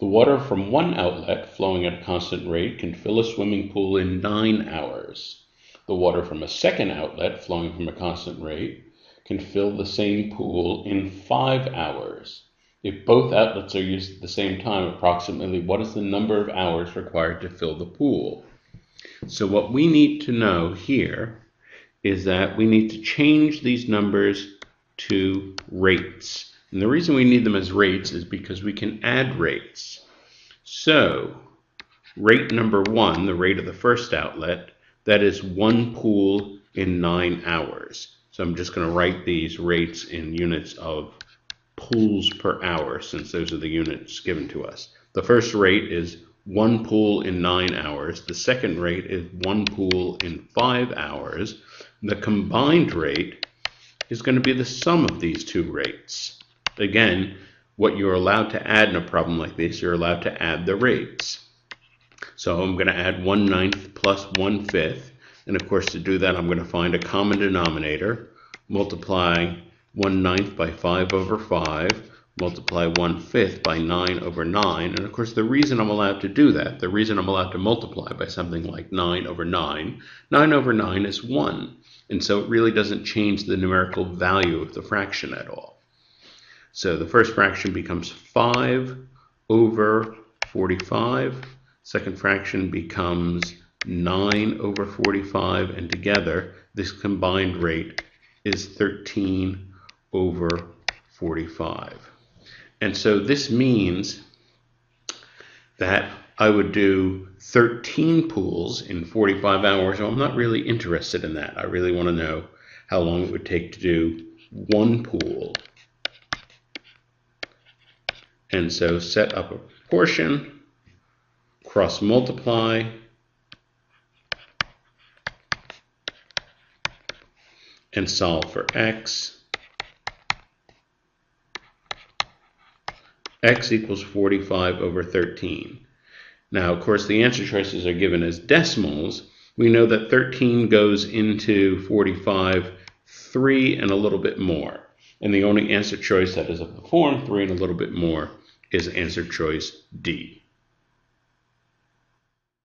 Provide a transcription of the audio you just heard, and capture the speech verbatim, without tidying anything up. The water from one outlet flowing at a constant rate can fill a swimming pool in nine hours. The water from a second outlet flowing from a constant rate can fill the same pool in five hours. If both outlets are used at the same time, approximately what is the number of hours required to fill the pool? So what we need to know here is that we need to change these numbers to rates. And the reason we need them as rates is because we can add rates. So rate number one, the rate of the first outlet, that is one pool in nine hours. So I'm just going to write these rates in units of pools per hour, since those are the units given to us. The first rate is one pool in nine hours. The second rate is one pool in five hours. The combined rate is going to be the sum of these two rates. Again, what you're allowed to add in a problem like this, you're allowed to add the rates. So I'm going to add one ninth plus one fifth. And of course, to do that, I'm going to find a common denominator, multiply one ninth by five over five, multiply one fifth by nine over nine. And of course, the reason I'm allowed to do that, the reason I'm allowed to multiply by something like nine over nine, nine over nine is one. And so it really doesn't change the numerical value of the fraction at all. So the first fraction becomes five over forty-five. Second fraction becomes nine over forty-five. And together, this combined rate is thirteen over forty-five. And so this means that I would do thirteen pools in forty-five hours. So I'm not really interested in that. I really want to know how long it would take to do one pool. And so set up a proportion, cross multiply, and solve for x. X equals forty-five over thirteen. Now, of course, the answer choices are given as decimals. We know that thirteen goes into forty-five, three and a little bit more. And the only answer choice that is of the form three and a little bit more is answer choice D.